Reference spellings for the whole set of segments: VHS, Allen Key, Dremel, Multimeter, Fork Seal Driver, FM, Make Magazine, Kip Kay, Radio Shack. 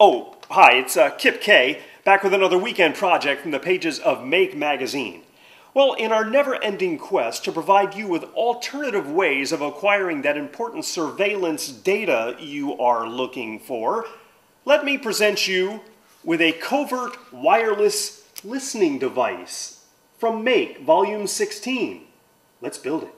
Oh, hi, it's Kip Kay, back with another weekend project from the pages of Make Magazine. Well, in our never-ending quest to provide you with alternative ways of acquiring that important surveillance data you are looking for, let me present you with a covert wireless listening device from Make, Volume 16. Let's build it.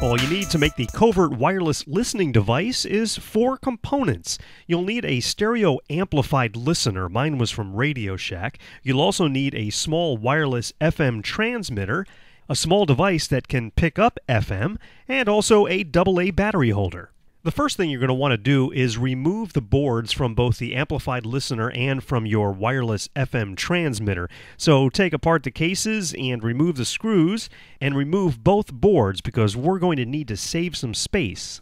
All you need to make the covert wireless listening device is 4 components. You'll need a stereo amplified listener. Mine was from Radio Shack. You'll also need a small wireless FM transmitter, a small device that can pick up FM, and also a AA battery holder. The first thing you're going to want to do is remove the boards from both the amplified listener and from your wireless FM transmitter. So take apart the cases and remove the screws and remove both boards because we're going to need to save some space.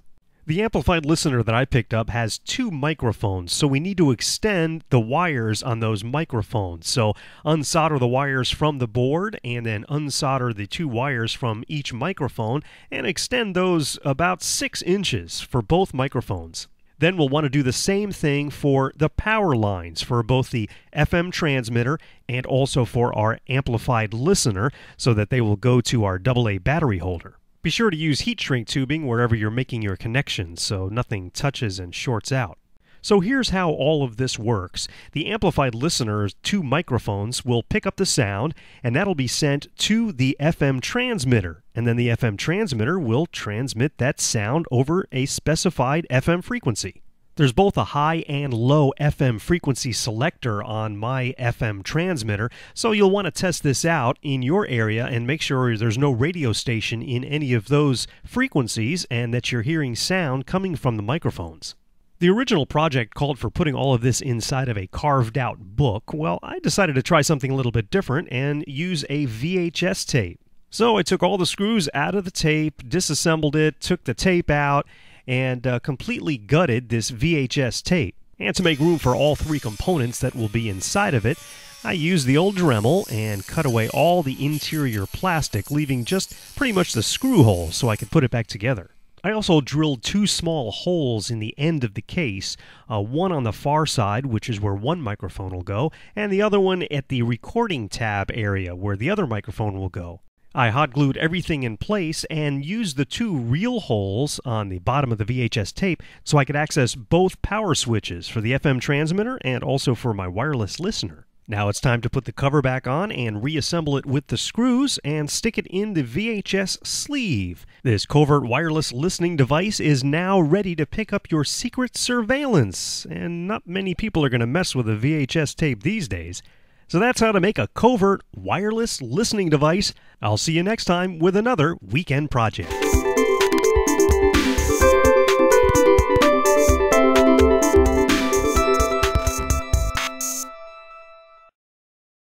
The amplified listener that I picked up has 2 microphones, so we need to extend the wires on those microphones. So unsolder the wires from the board and then unsolder the 2 wires from each microphone and extend those about 6 inches for both microphones. Then we'll want to do the same thing for the power lines for both the FM transmitter and also for our amplified listener so that they will go to our AA battery holder. Be sure to use heat shrink tubing wherever you're making your connections so nothing touches and shorts out. So here's how all of this works. The amplified listener's 2 microphones will pick up the sound and that'll be sent to the FM transmitter. And then the FM transmitter will transmit that sound over a specified FM frequency. There's both a high and low FM frequency selector on my FM transmitter, so you'll want to test this out in your area and make sure there's no radio station in any of those frequencies and that you're hearing sound coming from the microphones. The original project called for putting all of this inside of a carved-out book. Well, I decided to try something a little bit different and use a VHS tape. So I took all the screws out of the tape, disassembled it, took the tape out, and completely gutted this VHS tape. And to make room for all 3 components that will be inside of it, I used the old Dremel and cut away all the interior plastic, leaving just pretty much the screw hole so I could put it back together. I also drilled 2 small holes in the end of the case, one on the far side, which is where one microphone will go, and the other one at the recording tab area, where the other microphone will go. I hot glued everything in place and used the 2 real holes on the bottom of the VHS tape so I could access both power switches for the FM transmitter and also for my wireless listener. Now it's time to put the cover back on and reassemble it with the screws and stick it in the VHS sleeve. This covert wireless listening device is now ready to pick up your secret surveillance, and not many people are going to mess with a VHS tape these days. So that's how to make a covert wireless listening device. I'll see you next time with another weekend project.